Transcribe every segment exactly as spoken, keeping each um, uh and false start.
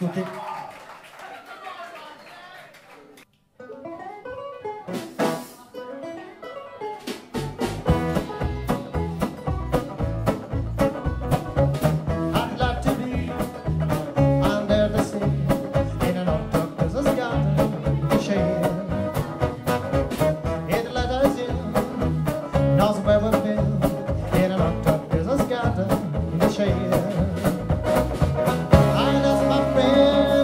Tutti. Shade. I lost my friend.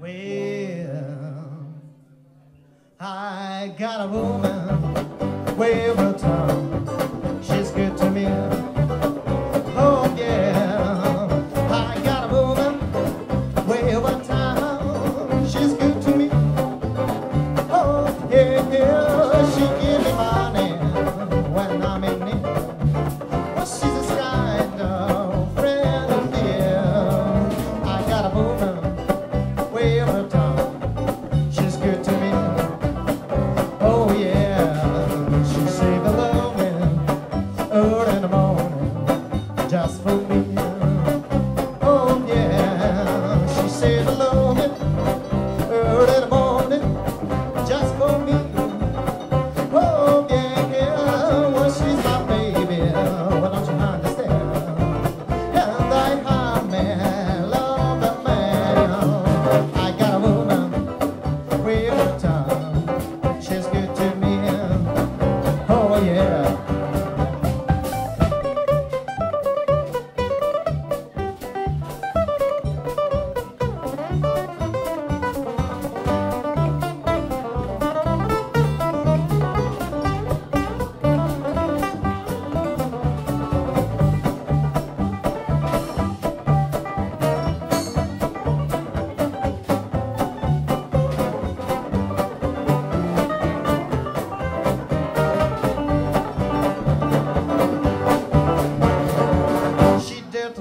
Well, I got a woman way over town. She's good to me. Oh yeah, I got a woman way over town. She's good to me. Oh yeah, yeah. She give me money when I'm in need. Well, she's a kind of friend of mine. I got a woman. Just for me, oh yeah. She said hello early in the morning, just for me, oh yeah, yeah. Well, she's my baby, well, don't you understand? And I have man, love the man. I got a woman with her time. She's good to me, oh yeah.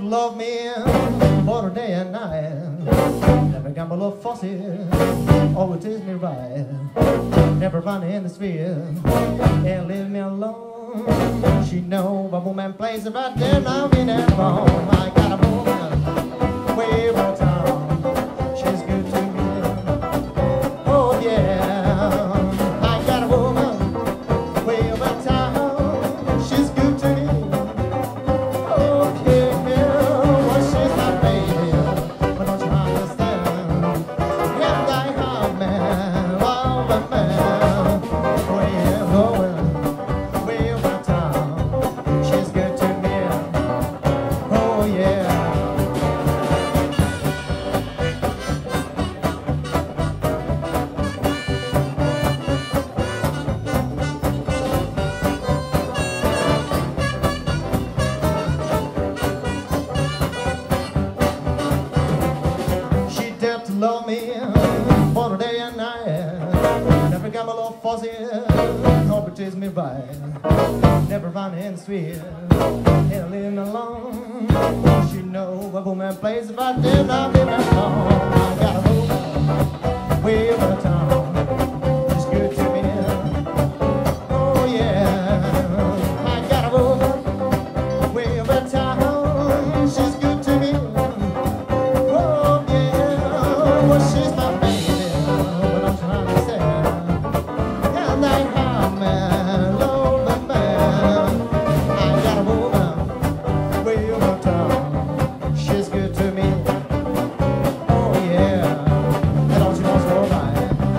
Love me for day and night. Never got my love fussy, always tease me right. Never run in the sphere and leave me alone. She know my woman plays it right there now in at home. I got a woman way over town. She's good to me. Oh yeah, I got a woman way over town. She's good to me. Oh yeah. Love me for the day and night. Never got my love fuzzy, nobody chased me by. Never found him sweet, and living alone. She know a woman plays if I did, I'd be my song. I got a woman way over the town. She's good to me. Oh yeah, I got a woman way over the town. She's good. She's good to me, oh yeah, and don't you know so right.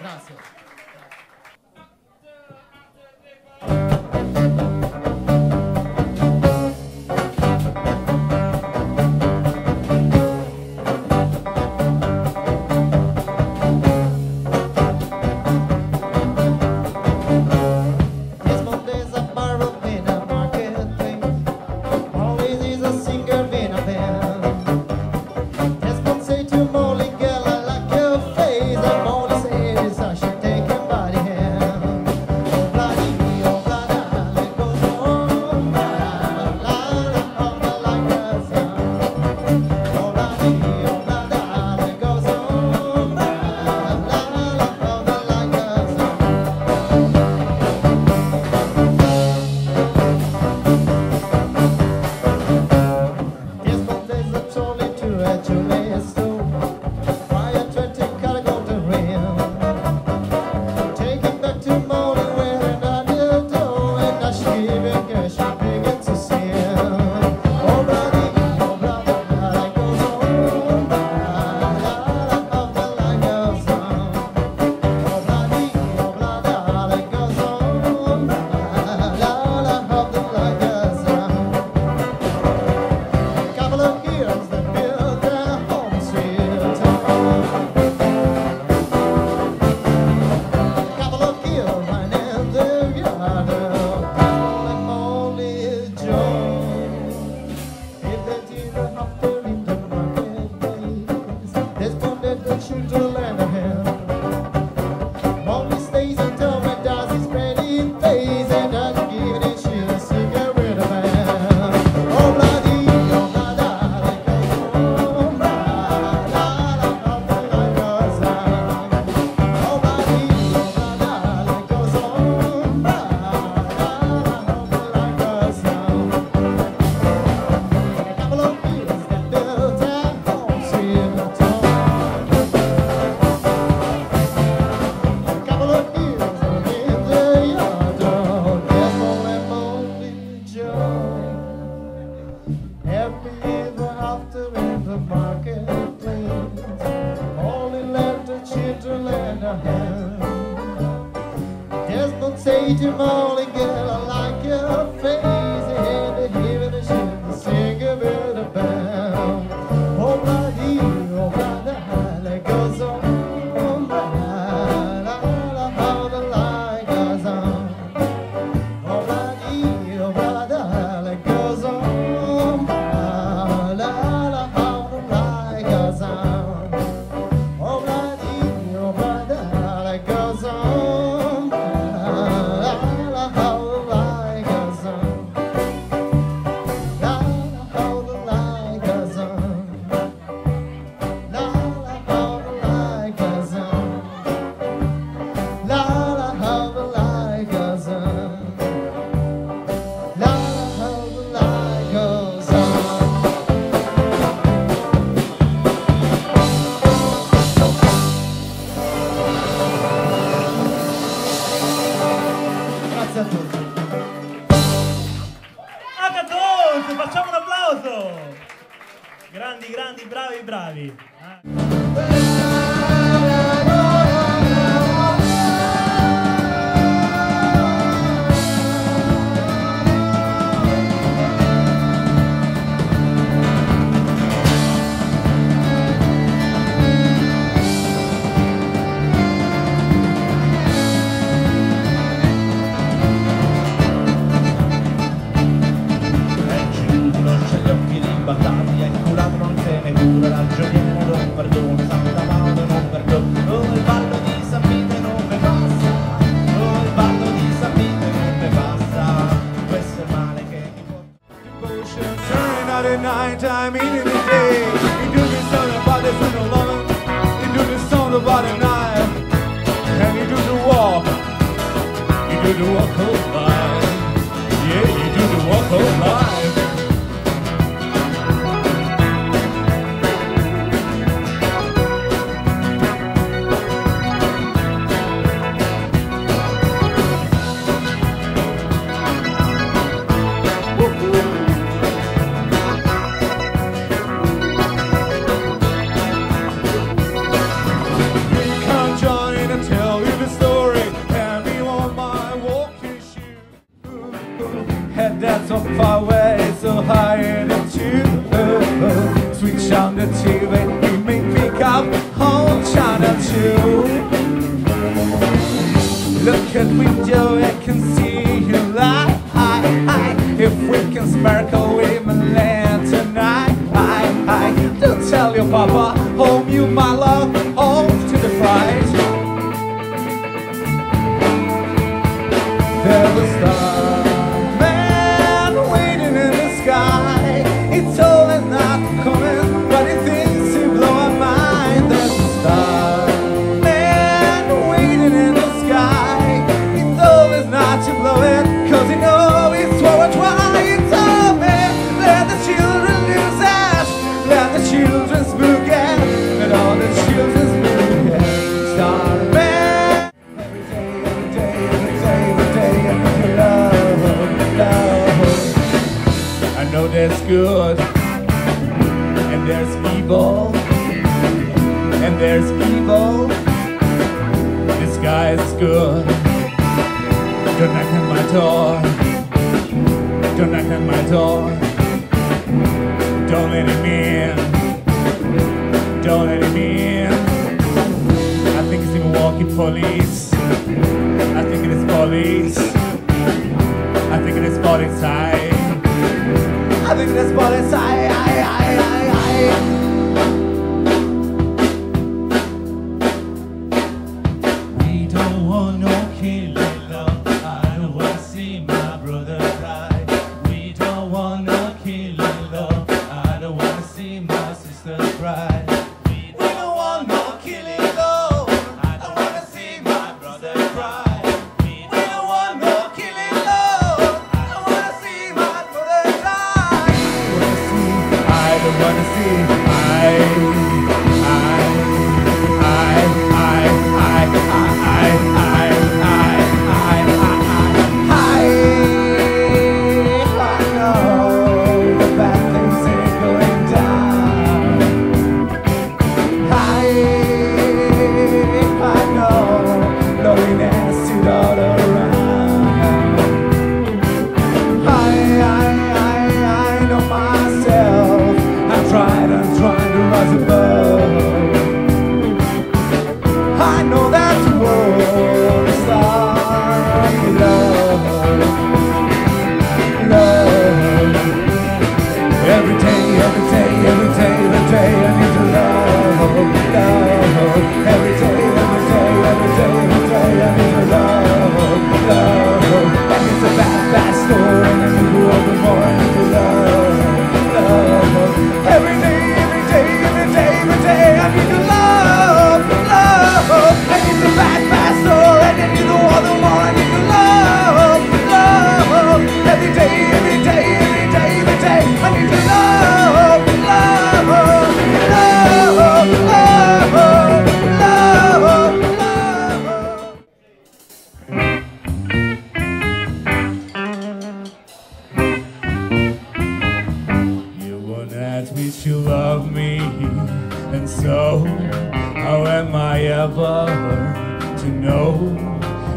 Gracias. Tell Look at window, I can see you light. If we can sparkle, we may land tonight. I, I, don't tell your papa, home you my love, home to the prize. There was a man waiting in the sky. It's all and not coming, but it thinks you blow my mind. There's a star man waiting in the sky. It's all and not to blow it, cause you know it's what I try. It's all man, let the children lose us, let the children spook it, let all the children spook it. Star man, every day, every day, every day, every day, every day, love, love. I know that's good. And there's evil, and there's evil. This guy is good. Don't knock on my door. Don't knock on my door. Don't let him in. Don't let him in. I think it's the Milwaukee police. I think it is police. I think it is police. I think it is police. I, I, I. We don't want no killing love. I don't want to see my brother cry. We don't want no killing love. I don't want to see my sister cry. We don't want no killing love. I don't want to see my brother cry. We don't want no killing love. I don't want to see my brother cry. I don't want to see. I. That you love me, and so how am I ever to know?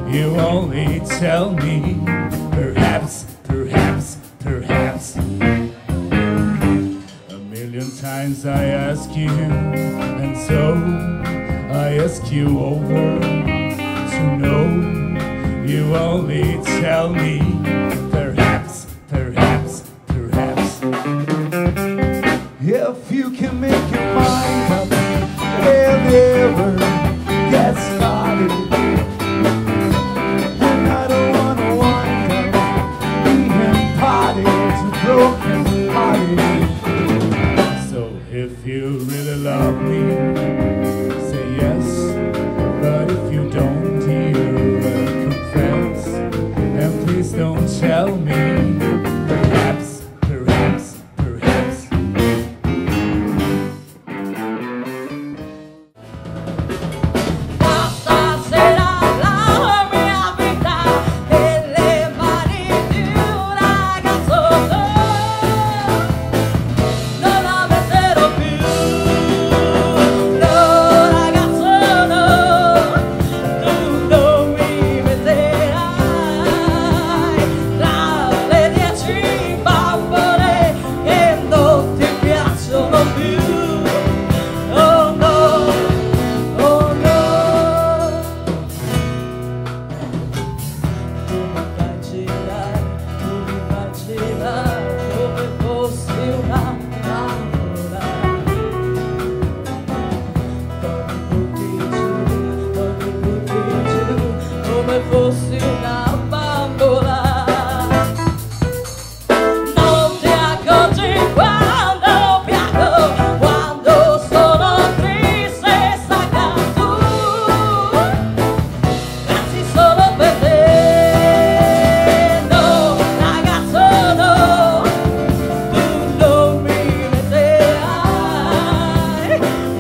You only tell me, perhaps, perhaps, perhaps. A million times I ask you, and so I ask you over to know. You only tell me, perhaps, perhaps, perhaps. If you can make your mind up, we'll never get started. And I don't want to wind up being party to broken hearted. So if you really love me, say yes. But if you don't, dear, confess. And please don't. come fosse una bambola. Non ti accorgi quando piango, quando sono triste, sacca tu, grazie solo per te. No, ragazzo, no, tu non mi metterai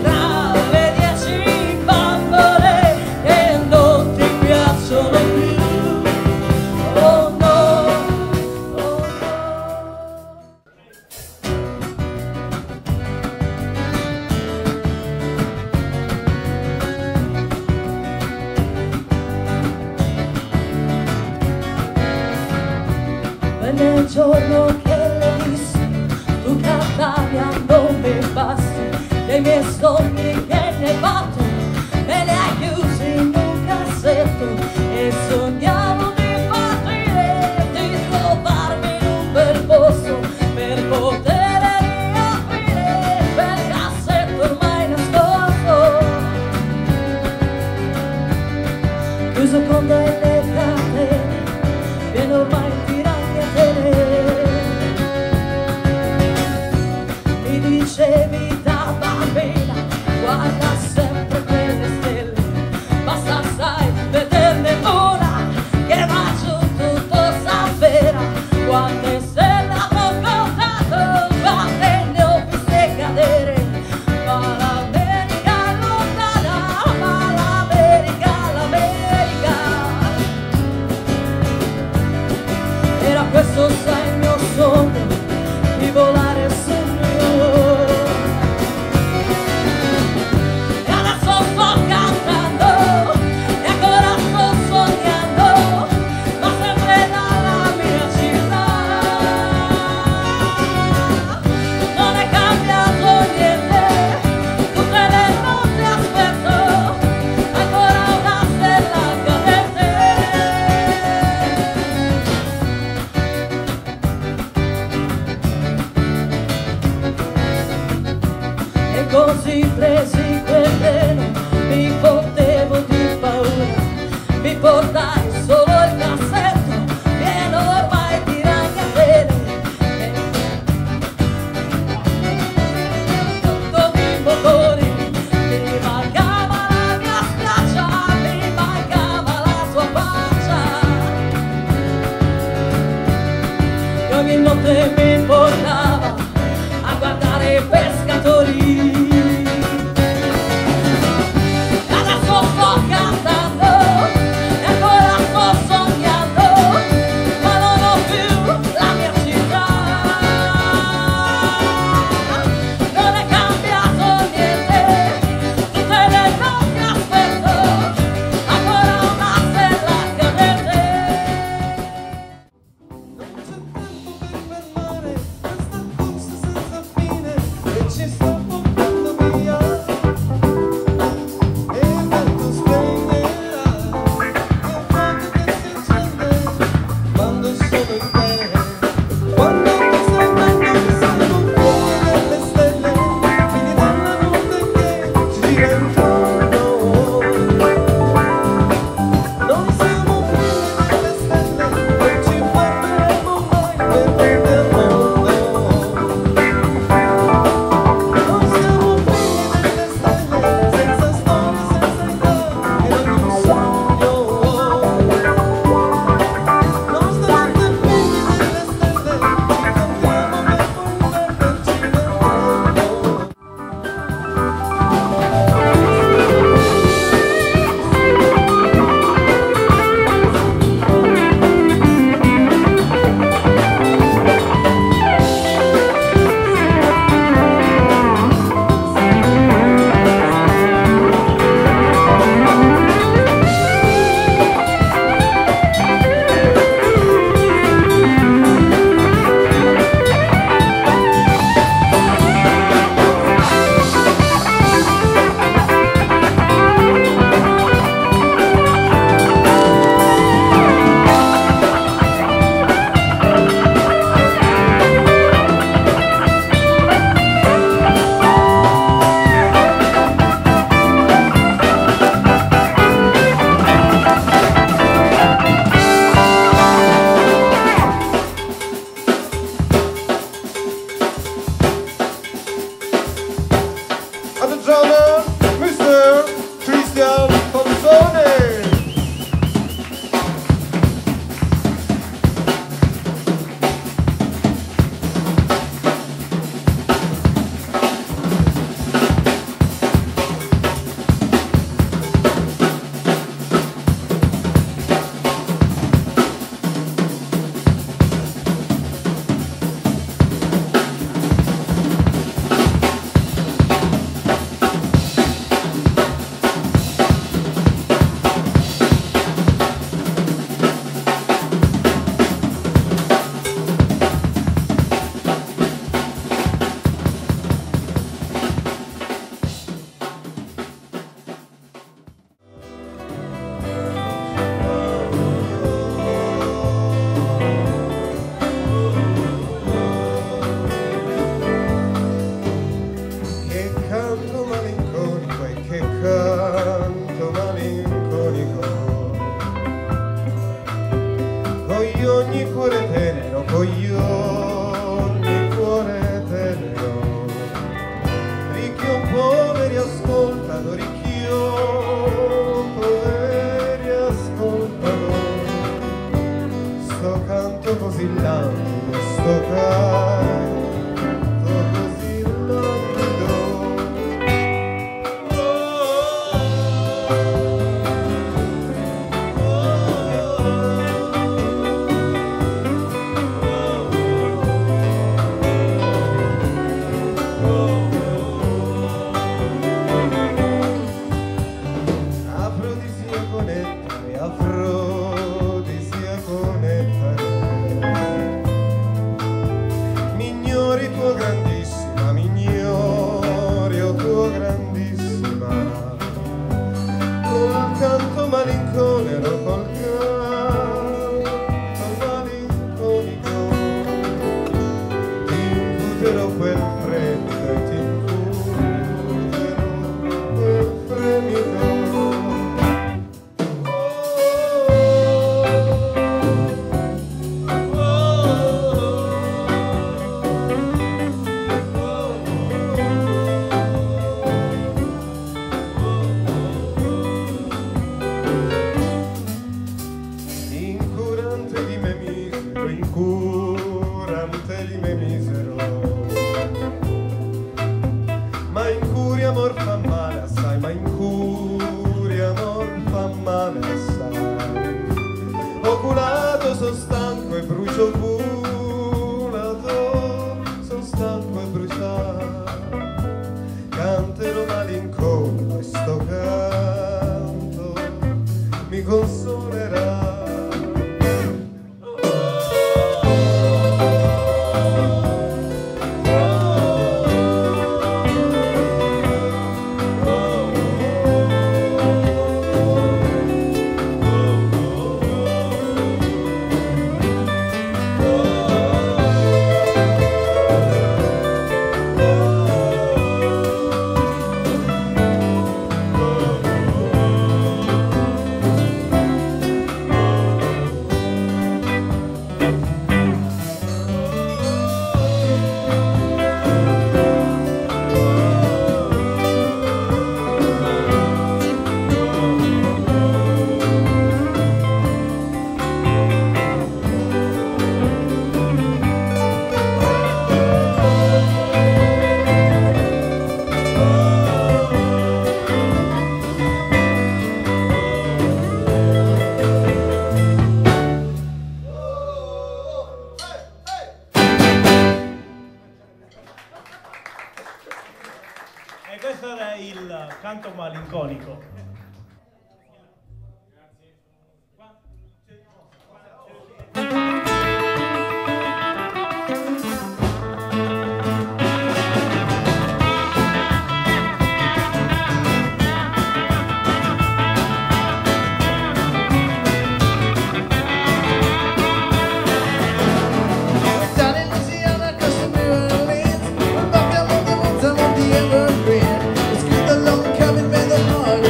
tra le dieci bambole che non ti piacciono più. Nel giorno che le dissi, tu cantavi a nome bassi, dei miei sogni che ne batto, me ne hai chiusi in un cassetto e sognavo di partire, di trovarmi in un bel posto per poter riaprire quel cassetto ormai nascosto, chiuso con delle catene, viene ormai di l'America, l'America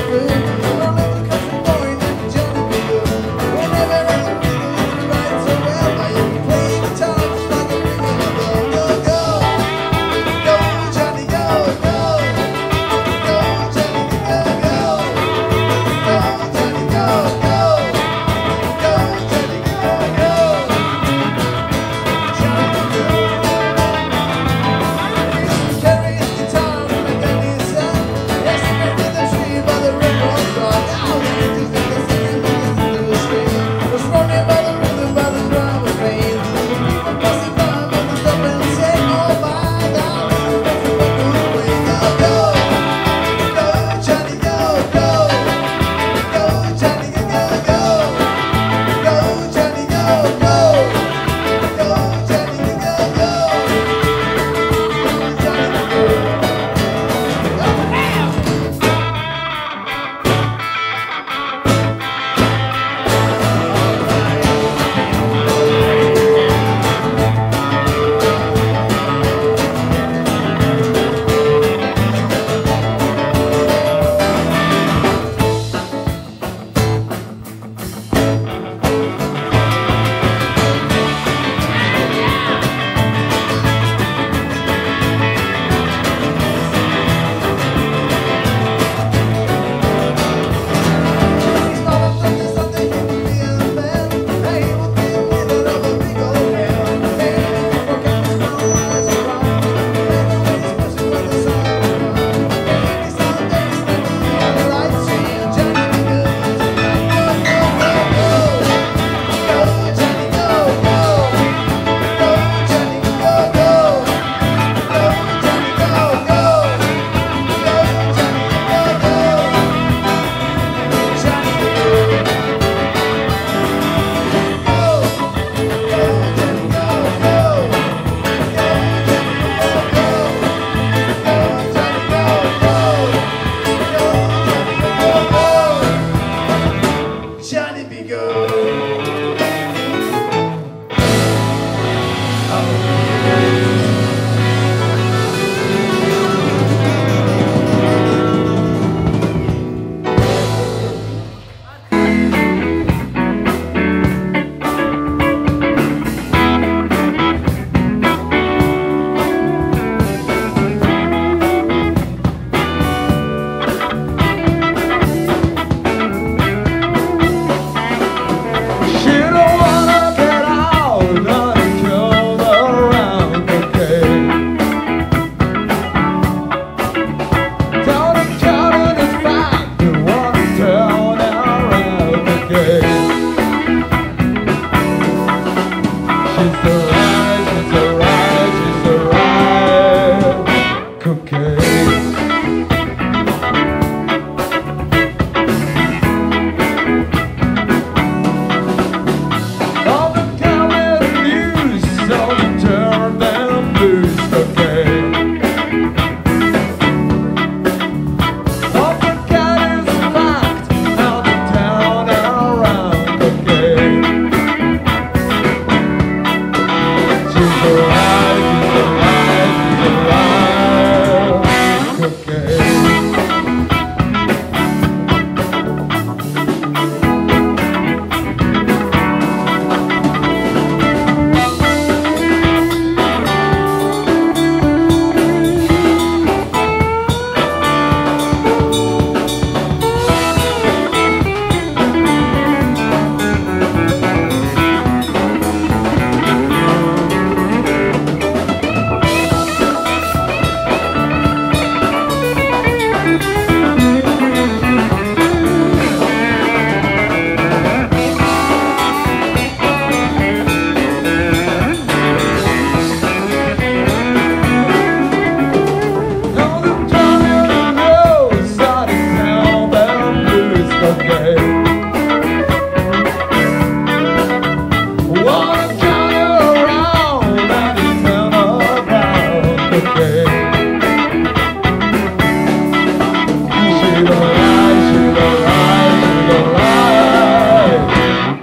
Good.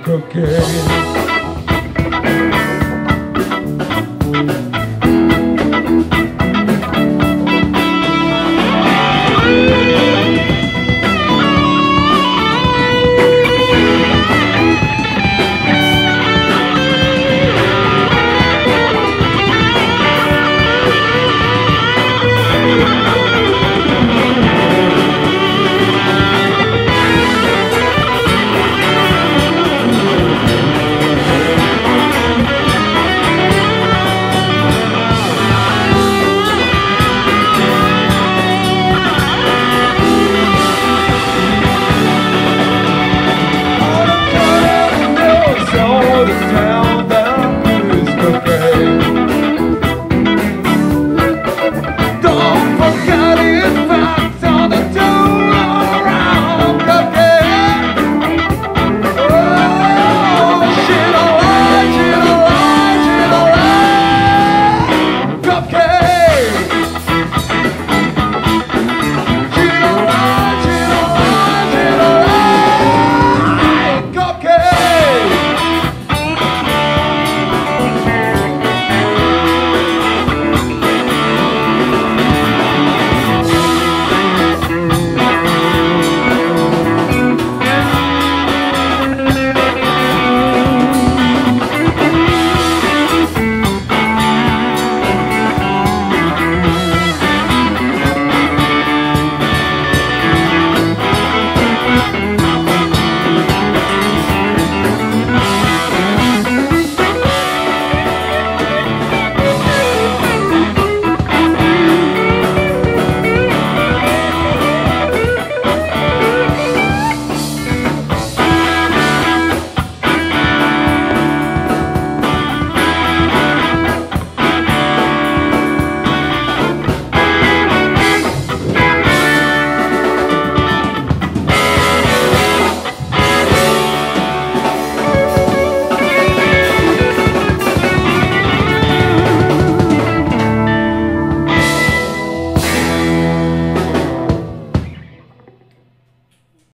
Okay.